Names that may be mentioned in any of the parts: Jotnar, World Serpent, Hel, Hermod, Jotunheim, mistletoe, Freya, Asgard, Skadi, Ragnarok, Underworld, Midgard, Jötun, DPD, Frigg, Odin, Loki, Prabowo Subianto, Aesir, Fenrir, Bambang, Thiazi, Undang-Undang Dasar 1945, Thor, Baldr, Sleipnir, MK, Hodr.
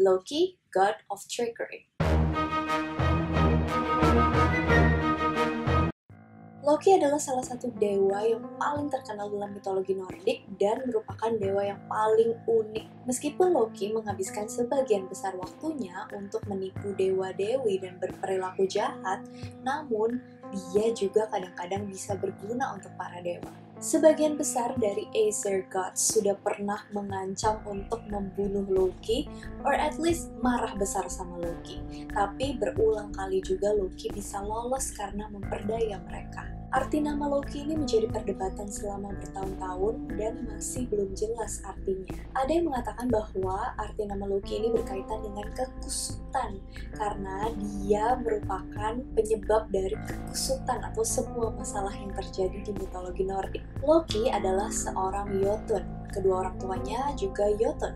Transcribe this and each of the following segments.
Loki, God of Trickery. Loki adalah salah satu dewa yang paling terkenal dalam mitologi Nordik dan merupakan dewa yang paling unik. Meskipun Loki menghabiskan sebagian besar waktunya untuk menipu dewa-dewi dan berperilaku jahat, namun dia juga kadang-kadang bisa berguna untuk para dewa. Sebagian besar dari Aesir Gods sudah pernah mengancam untuk membunuh Loki, or at least marah besar sama Loki. Tapi berulang kali juga Loki bisa lolos karena memperdaya mereka. Arti nama Loki ini menjadi perdebatan selama bertahun-tahun dan masih belum jelas artinya. Ada yang mengatakan bahwa arti nama Loki ini berkaitan dengan kekusutan, karena dia merupakan penyebab dari kekusutan atau semua masalah yang terjadi di mitologi Nordik. Loki adalah seorang Jötun. Kedua orang tuanya juga Jötun.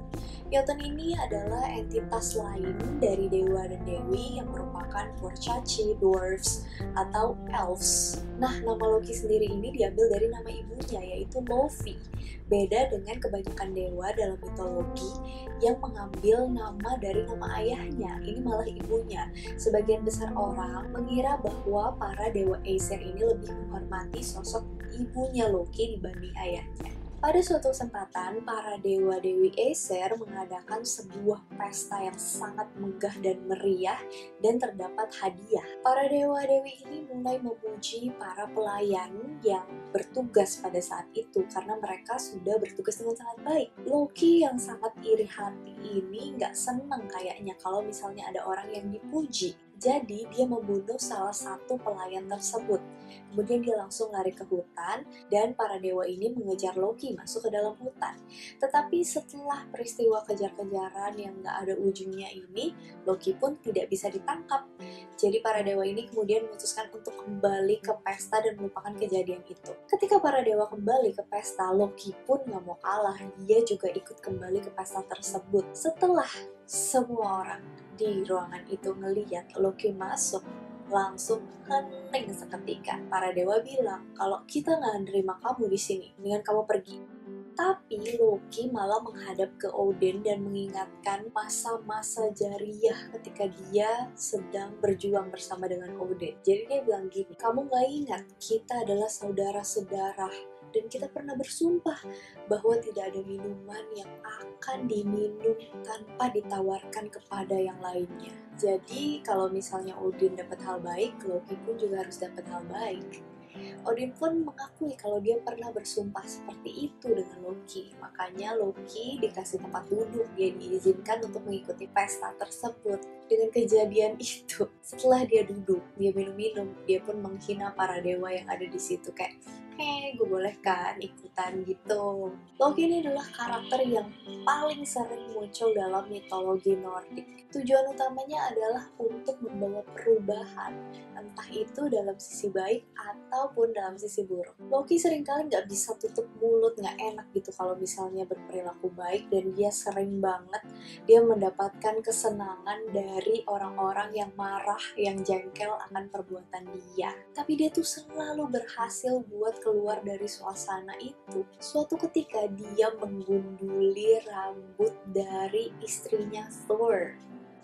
Jötun ini adalah entitas lain dari dewa dan dewi yang merupakan kurcaci, dwarfs, atau elves. Nah, nama Loki sendiri ini diambil dari nama ibunya, yaitu Lofi. Beda dengan kebanyakan dewa dalam mitologi yang mengambil nama dari nama ayahnya, ini malah ibunya. Sebagian besar orang mengira bahwa para dewa Aesir ini lebih menghormati sosok ibunya Loki dibanding ayahnya. Pada suatu kesempatan, para dewa-dewi Aesir mengadakan sebuah pesta yang sangat megah dan meriah dan terdapat hadiah. Para dewa-dewi ini mulai memuji para pelayan yang bertugas pada saat itu karena mereka sudah bertugas dengan sangat baik. Loki yang sangat iri hati ini nggak seneng kayaknya kalau misalnya ada orang yang dipuji. Jadi dia membunuh salah satu pelayan tersebut. Kemudian dia langsung lari ke hutan dan para dewa ini mengejar Loki masuk ke dalam hutan. Tetapi setelah peristiwa kejar-kejaran yang gak ada ujungnya ini, Loki pun tidak bisa ditangkap. Jadi para dewa ini kemudian memutuskan untuk kembali ke pesta dan melupakan kejadian itu. Ketika para dewa kembali ke pesta, Loki pun gak mau kalah. Dia juga ikut kembali ke pesta tersebut. Setelah semua orang di ruangan itu ngelihat Loki masuk, langsung hening seketika. Para dewa bilang, kalau kita nggak nerima kamu di sini, mendingan kamu pergi. Tapi Loki malah menghadap ke Odin dan mengingatkan masa-masa jariah ketika dia sedang berjuang bersama dengan Odin. Jadi dia bilang gini, kamu nggak ingat kita adalah saudara-saudara dan kita pernah bersumpah bahwa tidak ada minuman yang akan diminum tanpa ditawarkan kepada yang lainnya. Jadi kalau misalnya Odin dapat hal baik, Loki pun juga harus dapat hal baik. Odin pun mengakui kalau dia pernah bersumpah seperti itu dengan Loki. Makanya Loki dikasih tempat duduk, dia diizinkan untuk mengikuti pesta tersebut. Dengan kejadian itu, setelah dia duduk, dia minum-minum, dia pun menghina para dewa yang ada di situ kayak, hei, gue boleh kan ikutan gitu. Loki ini adalah karakter yang paling sering muncul dalam mitologi Nordik. Tujuan utamanya adalah untuk membawa perubahan, entah itu dalam sisi baik ataupun dalam sisi buruk. Loki seringkali nggak bisa tutup mulut, nggak enak gitu kalau misalnya berperilaku baik, dan dia sering banget dia mendapatkan kesenangan dari orang-orang yang marah, yang jengkel akan perbuatan dia. Tapi dia tuh selalu berhasil buat keluar dari suasana itu. Suatu ketika dia menggunduli rambut dari istrinya Thor.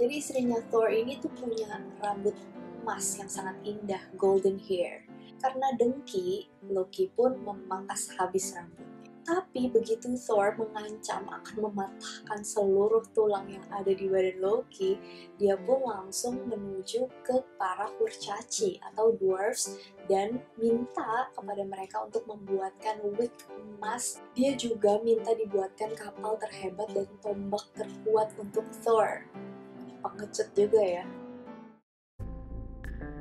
Jadi istrinya Thor ini tuh punya rambut emas yang sangat indah, golden hair. Karena dengki, Loki pun memangkas habis rambut. Tapi begitu Thor mengancam akan mematahkan seluruh tulang yang ada di badan Loki, dia pun langsung menuju ke para kurcaci atau dwarfs dan minta kepada mereka untuk membuatkan wig emas. Dia juga minta dibuatkan kapal terhebat dan tombak terkuat untuk Thor. Pengecut juga ya.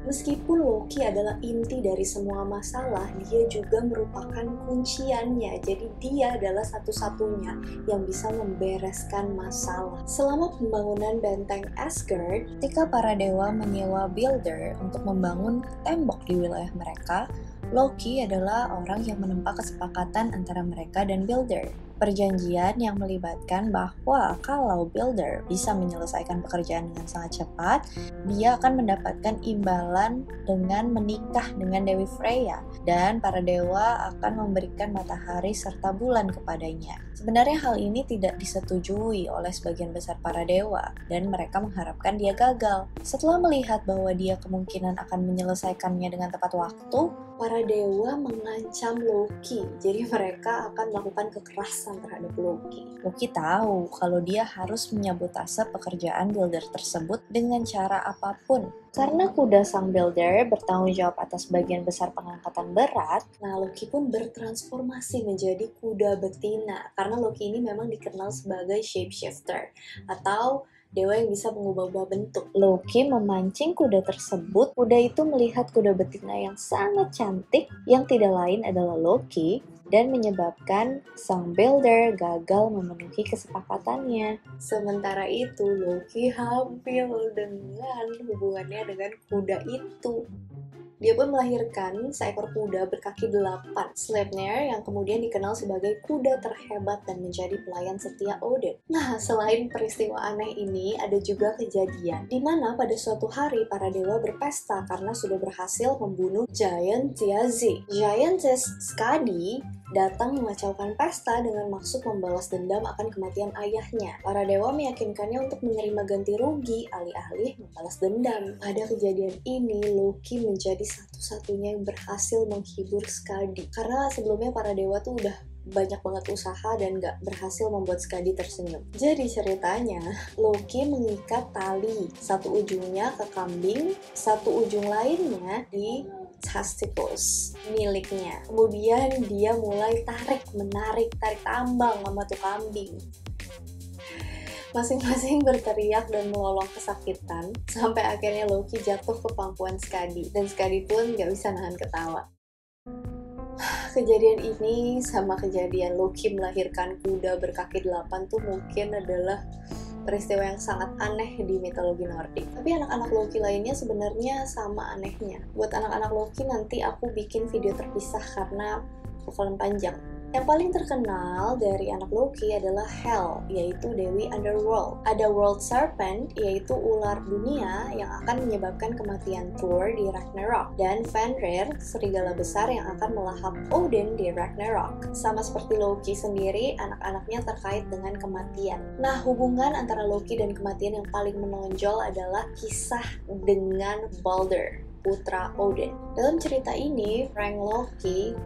Meskipun Loki adalah inti dari semua masalah, dia juga merupakan kunciannya. Jadi dia adalah satu-satunya yang bisa membereskan masalah. Selama pembangunan benteng Asgard, ketika para dewa menyewa Baldr untuk membangun tembok di wilayah mereka, Loki adalah orang yang menempa kesepakatan antara mereka dan Baldr. Perjanjian yang melibatkan bahwa kalau Baldr bisa menyelesaikan pekerjaan dengan sangat cepat, dia akan mendapatkan imbalan dengan menikah dengan Dewi Freya, dan para dewa akan memberikan matahari serta bulan kepadanya. Sebenarnya hal ini tidak disetujui oleh sebagian besar para dewa, dan mereka mengharapkan dia gagal. Setelah melihat bahwa dia kemungkinan akan menyelesaikannya dengan tepat waktu, para dewa mengancam Loki, jadi mereka akan melakukan kekerasan terhadap Loki. Loki tahu kalau dia harus menyabotase pekerjaan Baldr tersebut dengan cara apapun. Karena kuda sang Baldr bertanggung jawab atas bagian besar pengangkatan berat, nah Loki pun bertransformasi menjadi kuda betina. Karena Loki ini memang dikenal sebagai shapeshifter atau dewa yang bisa mengubah-ubah bentuk. Loki memancing kuda tersebut. Kuda itu melihat kuda betina yang sangat cantik, yang tidak lain adalah Loki, dan menyebabkan sang Baldr gagal memenuhi kesepakatannya. Sementara itu, Loki hamil dengan hubungannya dengan kuda itu. Dia pun melahirkan seekor kuda berkaki 8, Sleipnir, yang kemudian dikenal sebagai kuda terhebat dan menjadi pelayan setia Odin. Nah, selain peristiwa aneh ini, ada juga kejadian di mana pada suatu hari para dewa berpesta karena sudah berhasil membunuh Giant Thiazi. Giantess Skadi datang mengacaukan pesta dengan maksud membalas dendam akan kematian ayahnya. Para dewa meyakinkannya untuk menerima ganti rugi alih-alih membalas dendam. Pada kejadian ini, Loki menjadi satu-satunya yang berhasil menghibur Skadi. Karena sebelumnya para dewa tuh udah banyak banget usaha dan gak berhasil membuat Skadi tersenyum. Jadi ceritanya, Loki mengikat tali, satu ujungnya ke kambing, satu ujung lainnya di testicles miliknya. Kemudian dia mulai tarik tambang sama tuh kambing. Masing-masing berteriak dan melolong kesakitan sampai akhirnya Loki jatuh ke pangkuan Skadi, dan Skadi pun gak bisa nahan ketawa. Kejadian ini sama kejadian Loki melahirkan kuda berkaki 8 tuh mungkin adalah peristiwa yang sangat aneh di mitologi Nordik. Tapi anak-anak Loki lainnya sebenarnya sama anehnya. Buat anak-anak Loki nanti aku bikin video terpisah karena bakalan panjang. Yang paling terkenal dari anak Loki adalah Hel, yaitu Dewi Underworld. Ada World Serpent, yaitu ular dunia yang akan menyebabkan kematian Thor di Ragnarok. Dan Fenrir, serigala besar yang akan melahap Odin di Ragnarok. Sama seperti Loki sendiri, anak-anaknya terkait dengan kematian. Nah, hubungan antara Loki dan kematian yang paling menonjol adalah kisah dengan Baldr, putra Odin. Dalam cerita ini, Frank Loki,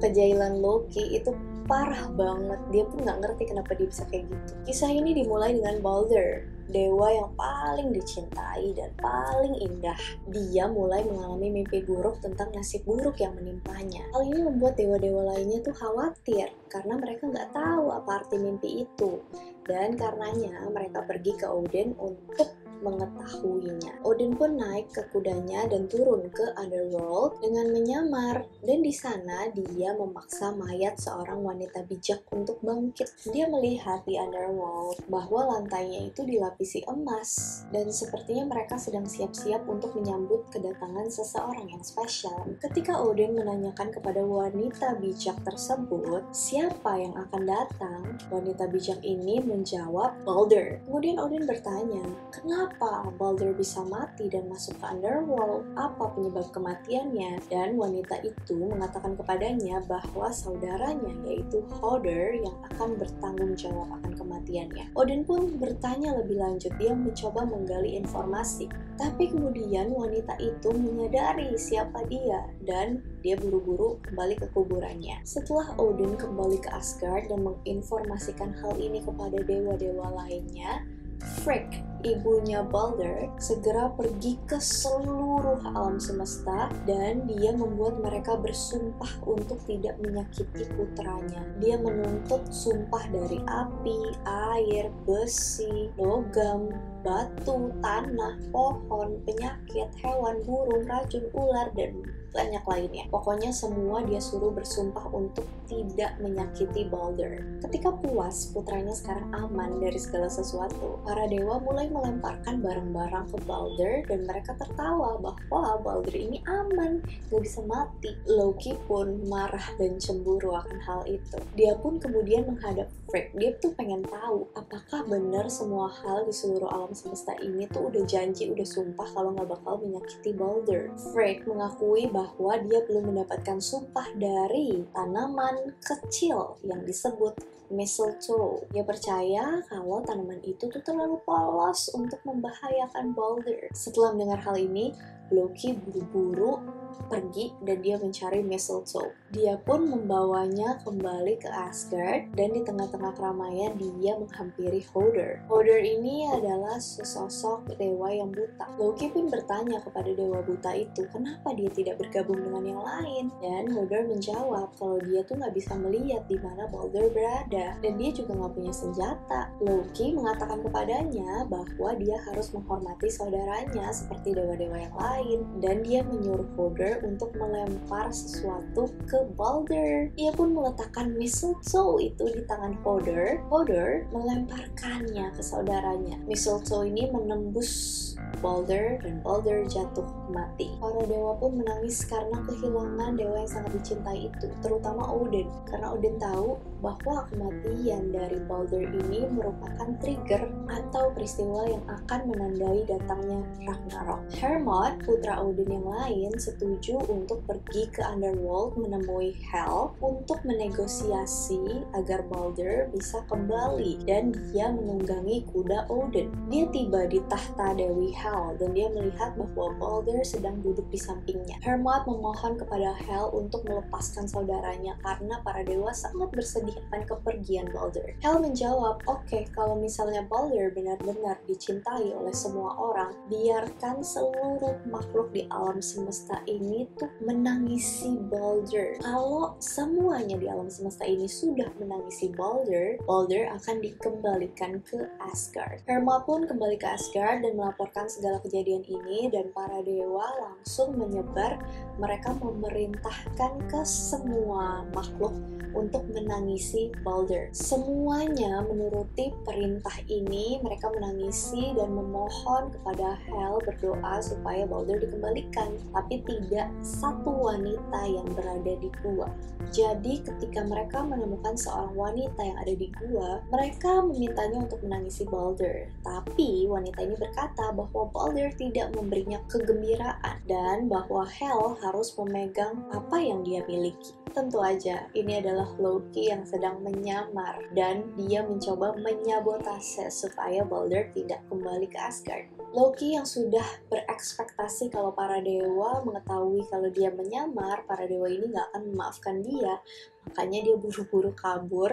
kejailan Loki itu parah banget. Dia pun gak ngerti kenapa dia bisa kayak gitu. Kisah ini dimulai dengan Baldr, dewa yang paling dicintai dan paling indah. Dia mulai mengalami mimpi buruk tentang nasib buruk yang menimpanya. Hal ini membuat dewa-dewa lainnya tuh khawatir karena mereka gak tahu apa arti mimpi itu. Dan karenanya mereka pergi ke Odin untuk mengetahuinya. Odin pun naik ke kudanya dan turun ke Underworld dengan menyamar, dan di sana dia memaksa mayat seorang wanita bijak untuk bangkit. Dia melihat di Underworld bahwa lantainya itu dilapisi emas, dan sepertinya mereka sedang siap-siap untuk menyambut kedatangan seseorang yang spesial. Ketika Odin menanyakan kepada wanita bijak tersebut siapa yang akan datang, wanita bijak ini menjawab Baldr. Kemudian Odin bertanya, kenapa Baldr bisa mati dan masuk ke Underworld? Apa penyebab kematiannya? Dan wanita itu mengatakan kepadanya bahwa saudaranya, yaitu Hodr, yang akan bertanggung jawab akan kematiannya. Odin pun bertanya lebih lanjut, dia mencoba menggali informasi. Tapi kemudian wanita itu menyadari siapa dia, dan dia buru-buru kembali ke kuburannya. Setelah Odin kembali ke Asgard dan menginformasikan hal ini kepada dewa-dewa lainnya, Frigg, ibunya Baldr, segera pergi ke seluruh alam semesta, dan dia membuat mereka bersumpah untuk tidak menyakiti putranya. Dia menuntut sumpah dari api, air, besi, logam, batu, tanah, pohon, penyakit, hewan, burung, racun, ular, dan banyak lainnya. Pokoknya semua dia suruh bersumpah untuk tidak menyakiti Baldr. Ketika puas putranya sekarang aman dari segala sesuatu, para dewa mulai melemparkan barang-barang ke Baldr dan mereka tertawa bahwa Baldr ini aman, gak bisa mati. Loki pun marah dan cemburu akan hal itu. Dia pun kemudian menghadap Frigg. Dia tuh pengen tahu apakah benar semua hal di seluruh alam semesta ini tuh udah janji, udah sumpah kalau gak bakal menyakiti Baldr. Frigg mengakui bahwa dia belum mendapatkan sumpah dari tanaman kecil yang disebut mistletoe. Dia percaya kalau tanaman itu tuh terlalu polos untuk membahayakan Baldr. Setelah mendengar hal ini, Loki buru-buru pergi dan dia mencari mistletoe. Dia pun membawanya kembali ke Asgard dan di tengah-tengah keramaian dia menghampiri Hodr. Hodr ini adalah sesosok dewa yang buta. Loki pun bertanya kepada dewa buta itu, kenapa dia tidak bergabung dengan yang lain? Dan Hodr menjawab kalau dia tuh nggak bisa melihat di mana Baldr berada dan dia juga nggak punya senjata. Loki mengatakan kepadanya bahwa dia harus menghormati saudaranya seperti dewa-dewa yang lain dan dia menyuruh Hodr untuk melempar sesuatu ke Baldr. Ia pun meletakkan mistletoe itu di tangan Hodr. Hodr melemparkannya ke saudaranya. Mistletoe ini menembus Baldr dan Baldr jatuh mati. Para dewa pun menangis karena kehilangan dewa yang sangat dicintai itu, terutama Odin, karena Odin tahu bahwa kematian dari Baldr ini merupakan trigger atau peristiwa yang akan menandai datangnya Ragnarok. Hermod, putra Odin yang lain, setuju untuk pergi ke Underworld menemui Hel untuk menegosiasi agar Baldr bisa kembali dan dia menunggangi kuda Odin. Dia tiba di tahta Dewi Hel dan dia melihat bahwa Baldr sedang duduk di sampingnya. Hermod memohon kepada Hel untuk melepaskan saudaranya karena para dewa sangat bersedih akan kepergian Baldr. Hel menjawab, "Oke, kalau misalnya Baldr benar-benar dicintai oleh semua orang, biarkan seluruh makhluk di alam semesta ini tuh menangisi Baldr. Kalau semuanya di alam semesta ini sudah menangisi Baldr, Baldr akan dikembalikan ke Asgard." Herma pun kembali ke Asgard dan melaporkan segala kejadian ini dan para dewa langsung menyebar. Mereka memerintahkan ke semua makhluk untuk menangisi Baldr. Semuanya menuruti perintah ini, mereka menangisi dan memohon kepada Hel berdoa supaya Baldr dikembalikan, tapi tidak satu wanita yang berada di gua. Jadi ketika mereka menemukan seorang wanita yang ada di gua, mereka memintanya untuk menangisi Baldr. Tapi wanita ini berkata bahwa Baldr tidak memberinya kegembiraan dan bahwa Hel harus memegang apa yang dia miliki. Tentu aja, ini adalah Loki yang sedang menyamar dan dia mencoba menyabotase supaya Baldr tidak kembali ke Asgard. Loki yang sudah berekspektasi kalau para dewa mengetahui kalau dia menyamar, para dewa ini gak akan memaafkan dia, makanya dia buru-buru kabur.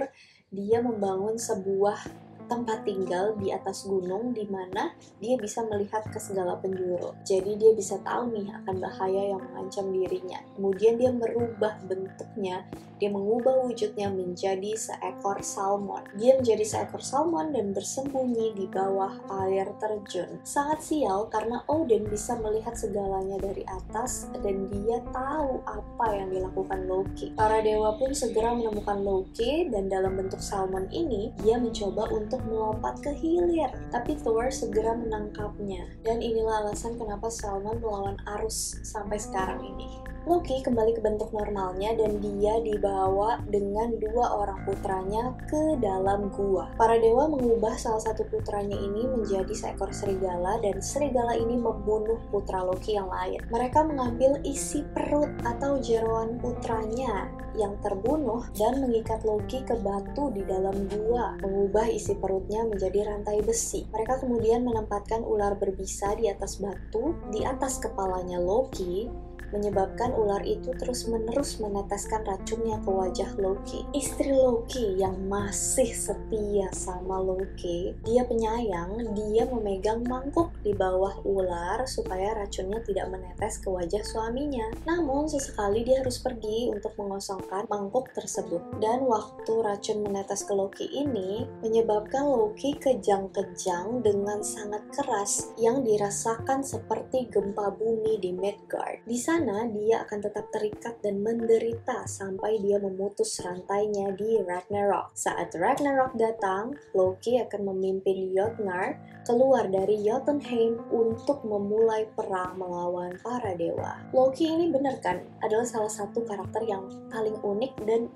Dia membangun sebuah tempat tinggal di atas gunung di mana dia bisa melihat ke segala penjuru. Jadi dia bisa tahu nih akan bahaya yang mengancam dirinya. Kemudian dia merubah bentuknya, dia mengubah wujudnya menjadi seekor salmon. Dia menjadi seekor salmon dan bersembunyi di bawah air terjun. Sangat sial karena Odin bisa melihat segalanya dari atas dan dia tahu apa yang dilakukan Loki. Para dewa pun segera menemukan Loki dan dalam bentuk salmon ini dia mencoba untuk melompat ke hilir, tapi Thor segera menangkapnya. Dan inilah alasan kenapa salmon melawan arus sampai sekarang ini. Loki kembali ke bentuk normalnya dan dia dibawa dengan dua orang putranya ke dalam gua. Para dewa mengubah salah satu putranya ini menjadi seekor serigala dan serigala ini membunuh putra Loki yang lain. Mereka mengambil isi perut atau jeroan putranya yang terbunuh dan mengikat Loki ke batu di dalam gua, mengubah isi perutnya menjadi rantai besi. Mereka kemudian menempatkan ular berbisa di atas batu, di atas kepalanya Loki, menyebabkan ular itu terus-menerus meneteskan racunnya ke wajah Loki. Istri Loki yang masih setia sama Loki, dia penyayang, dia memegang mangkuk di bawah ular supaya racunnya tidak menetes ke wajah suaminya. Namun sesekali dia harus pergi untuk mengosongkan mangkuk tersebut. Dan waktu racun menetes ke Loki ini menyebabkan Loki kejang-kejang dengan sangat keras yang dirasakan seperti gempa bumi di Midgard. Bisa sana dia akan tetap terikat dan menderita sampai dia memutus rantainya di Ragnarok. Saat Ragnarok datang, Loki akan memimpin Jotnar keluar dari Jotunheim untuk memulai perang melawan para dewa. Loki ini bener kan adalah salah satu karakter yang paling unik dan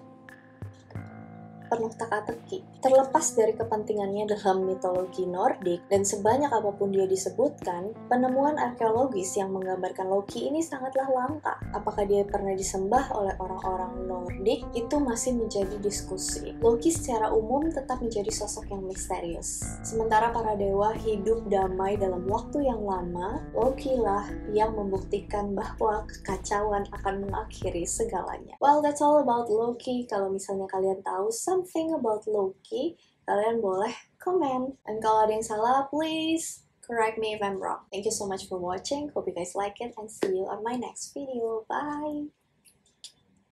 penuh teka-teki. Terlepas dari kepentingannya dalam mitologi Nordik, dan sebanyak apapun dia disebutkan, penemuan arkeologis yang menggambarkan Loki ini sangatlah langka. Apakah dia pernah disembah oleh orang-orang Nordik, itu masih menjadi diskusi. Loki secara umum tetap menjadi sosok yang misterius. Sementara para dewa hidup damai dalam waktu yang lama, Loki lah yang membuktikan bahwa kekacauan akan mengakhiri segalanya. Well, that's all about Loki. Kalau misalnya kalian tahu something about Loki, kalian boleh komen. Dan kalau ada yang salah, please correct me if I'm wrong. Thank you so much for watching. Hope you guys like it and see you on my next video. Bye!